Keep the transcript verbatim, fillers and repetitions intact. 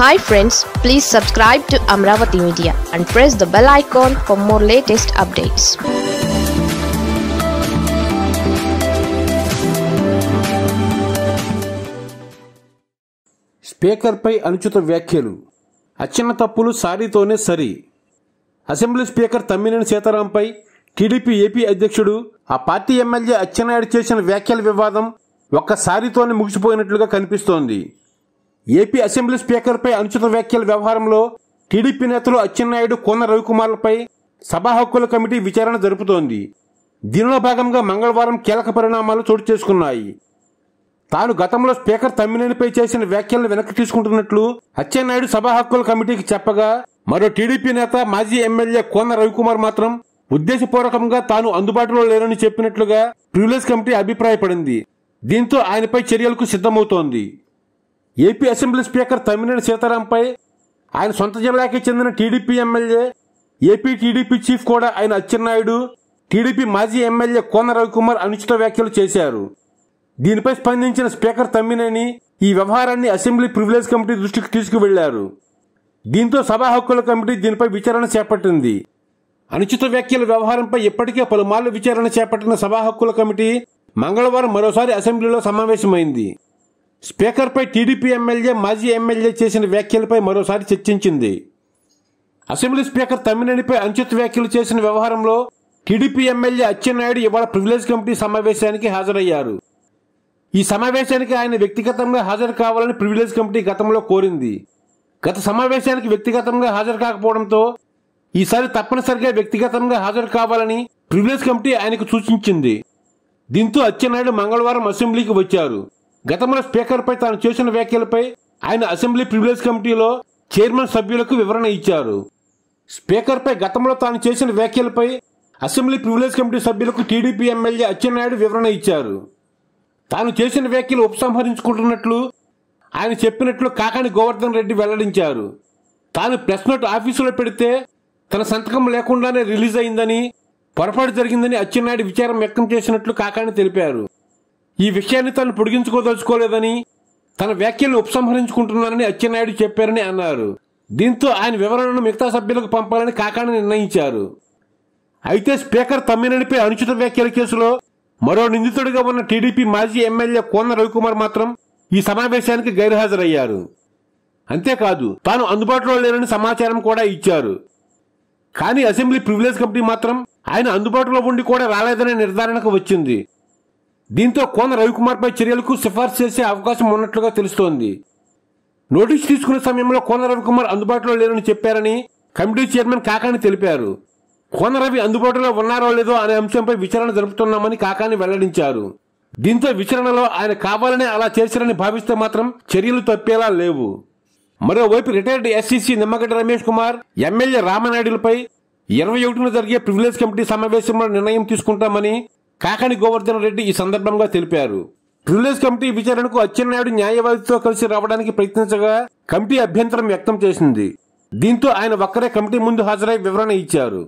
Hi friends, please subscribe to Amaravati Media and press the bell icon for more latest updates. Speaker పై అనుచిత వ్యాఖ్యలు. అచ్చన్న తప్పులు సారీతోనే సరి. Assembly speaker Tammineni Sitaram పై TDP AP అధ్యక్షుడు ఆ పార్టీ ఎమ్మెల్యే అచ్చెన్నాయుడు చేసిన వ్యాఖ్యల వివాదం ఒక్కసారితోనే ముగిసిపోయినట్లుగా కనిపిస్తోంది. ఏపీ అసెంబ్లీ స్పీకర్ పై అనుచిత వ్యాఖ్యల వ్యవహారంలో టీడీపీ నేతలు అచ్చెన్నాయుడు, కూన రవికుమార్లపై సభా హక్కుల కమిటీ విచారణ జరుపుతోంది. దీనిలో భాగంగా మంగళవారం కీలక పరిణామాలు చోటు చేసుకున్నాయి. తాను గతంలో స్పీకర్ తమ్మినేనిపై చేసిన వ్యాఖ్యలను వెనక్కి తీసుకుంటున్నట్లు అచ్చెన్నాయుడు సభా హక్కుల కమిటీకి చెప్పగా, మరో టీడీపీ నేత మాజీ ఎమ్మెల్యే కూన రవికుమార్ మాత్రం ఉద్దేశపూర్వకంగా తాను అందుబాటులో లేనని చెప్పినట్లుగా ప్రివిలేజ్ కమిటీ అభిప్రాయపడింది. దీంతో ఆయనపై చర్యలకు సిద్ధమవుతోంది. ఏపీ అసెంబ్లీ స్పీకర్ తమ్మినేని సీతారాంపై ఆయన సొంత జిల్లాకి చెందిన TDP MLA, AP TDP chief కూడా ఆయన అచ్చెన్నాయుడు, టీడీపీ మాజీ ఎమ్మెల్యే కూన రవికుమార్ అనుచిత వ్యాఖ్యలు చేశారు. దీనిపై స్పందించిన స్పీకర్ తమ్మినేని ఈ వ్యవహారాన్ని అసెంబ్లీ ప్రివిలేజ్ కమిటీ దృష్టికి తీసుకువెళ్లారు. దీంతో సభా హక్కుల కమిటీ దీనిపై విచారణ చేపట్టింది. అనుచిత వ్యాఖ్యల వ్యవహారంపై ఇప్పటికే పలుమార్లు విచారణ చేపట్టిన సభా హక్కుల కమిటీ మంగళవారం మరోసారి అసెంబ్లీలో సమావేశమైంది. స్పీకర్పై టీడీపీ ఎమ్మెల్యే, మాజీ ఎమ్మెల్యే చేసిన వ్యాఖ్యలపై మరోసారి చర్చించింది. అసెంబ్లీ స్పీకర్ తమ్మినేనిపై అనుచిత వ్యాఖ్యలు చేసిన వ్యవహారంలో టీడీపీ ఎమ్మెల్యే అచ్చెన్నాయుడు ఇవాళ ప్రివిలేజ్ కమిటీ సమావేశానికి హాజరయ్యారు. ఈ సమావేశానికి ఆయన వ్యక్తిగతంగా హాజరు కావాలని ప్రివిలేజ్ కమిటీ గతంలో కోరింది. గత సమావేశానికి వ్యక్తిగతంగా హాజరు కాకపోవడంతో ఈసారి తప్పనిసరిగా వ్యక్తిగతంగా హాజరు కావాలని ప్రివిలేజ్ కమిటీ ఆయనకు సూచించింది. దీంతో అచ్చెన్నాయుడు మంగళవారం అసెంబ్లీకి వచ్చారు. గతంలో స్పీకర్పై తాను చేసిన వ్యాఖ్యలపై ఆయన అసెంబ్లీ ప్రివిలేజ్ కమిటీలో చైర్మన్ సభ్యులకు వివరణ ఇచ్చారు. స్పీకర్పై గతంలో తాను చేసిన వ్యాఖ్యలపై అసెంబ్లీ ప్రివిలేజ్ కమిటీ సభ్యులకు టీడీపీ ఎమ్మెల్యే అచ్చెన్నాయుడు వివరణ ఇచ్చారు. తాను చేసిన వ్యాఖ్యలు ఉపసంహరించుకుంటున్నట్లు ఆయన చెప్పినట్లు కాకాని గోవర్ధన్ రెడ్డి వెల్లడించారు. తాను ప్రెస్ నోట్ ఆఫీసులో పెడితే తన సంతకం లేకుండానే రిలీజ్ అయిందని, పొరపాటు జరిగిందని అచ్చెన్నాయుడు విచారం వ్యక్తం చేసినట్లు కాకాని తెలిపారు. ఈ విషయాన్ని తాను పొడిగించుకోదలుచుకోలేదని, తన వ్యాఖ్యలు ఉపసంహరించుకుంటున్నానని అచ్చెన్నాయుడు చెప్పారని అన్నారు. దీంతో ఆయన వివరణను మిగతా సభ్యులకు పంపాలని కాకాని నిర్ణయించారు. అయితే స్పీకర్ తమ్మినేనిపై అనుచిత వ్యాఖ్యల కేసులో మరో నిందితుడిగా ఉన్న టీడీపీ మాజీ ఎమ్మెల్యే కూన రవికుమార్ మాత్రం ఈ సమావేశానికి గైర్హాజరయ్యారు. అంతేకాదు, తాను అందుబాటులో లేనని సమాచారం కూడా ఇచ్చారు. కానీ అసెంబ్లీ ప్రివిలేజ్ కమిటీ మాత్రం ఆయన అందుబాటులో ఉండి కూడా రాలేదనే నిర్ధారణకు వచ్చింది. దీంతో కూన రవికుమార్పై చర్యలకు సిఫార్సు చేసే అవకాశం ఉన్నట్లుగా తెలుస్తోంది. నోటీసు తీసుకునే సమయంలో కూన రవికుమార్ అందుబాటులో లేరని చెప్పారని కమిటీ చైర్మన్ కాకాని తెలిపారు. కూన రవి అందుబాటులో ఉన్నారో లేదో అనే అంశంపై విచారణ జరుపుతున్నామని కాకాని వెల్లడించారు. దీంతో విచారణలో ఆయన కావాలనే అలా చేశారని భావిస్తే మాత్రం చర్యలు తప్పేలా లేవు. మరోవైపు retired SCC Nimmagadda Ramesh Kumar MLA రామనాయుడులపై ఇరవై ఒకటిన జరిగే ప్రివిలేజ్ కమిటీ సమావేశంలో నిర్ణయం తీసుకుంటామని కాకాని గోవర్ధన్ రెడ్డి ఈ సందర్భంగా తెలిపారు. ప్రివిలేజ్ కమిటీ విచారణకు అచ్చెన్నాయుడు న్యాయవాదితో కలిసి రావడానికి ప్రయత్నించగా కమిటీ అభ్యంతరం వ్యక్తం చేసింది. దీంతో ఆయన ఒక్కరే కమిటీ ముందు హాజరై వివరణ ఇచ్చారు.